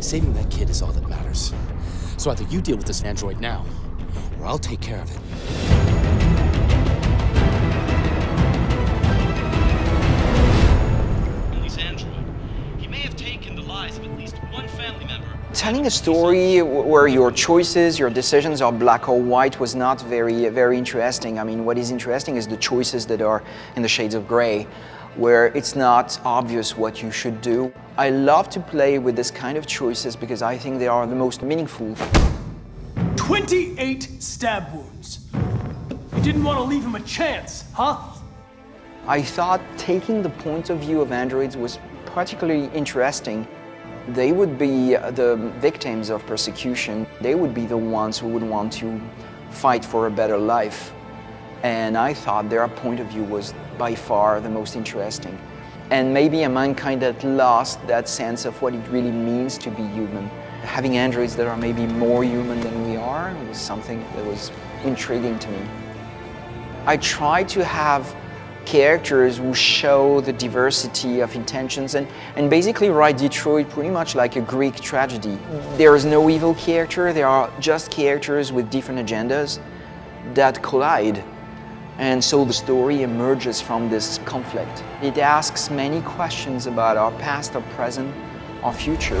Saving that kid is all that matters. So either you deal with this android now, or I'll take care of it. Telling a story where your choices, your decisions are black or white was not very interesting. I mean, what is interesting is the choices that are in the shades of gray, where it's not obvious what you should do. I love to play with this kind of choices because I think they are the most meaningful. 28 stab wounds. You didn't want to leave him a chance, huh? I thought taking the point of view of androids was particularly interesting. They would be the victims of persecution. They would be the ones who would want to fight for a better life. And I thought their point of view was by far the most interesting. And maybe a mankind that lost that sense of what it really means to be human. Having androids that are maybe more human than we are was something that was intriguing to me. I tried to have characters who show the diversity of intentions and basically write Detroit pretty much like a Greek tragedy. There is no evil character, there are just characters with different agendas that collide. And so the story emerges from this conflict. It asks many questions about our past, our present, our future.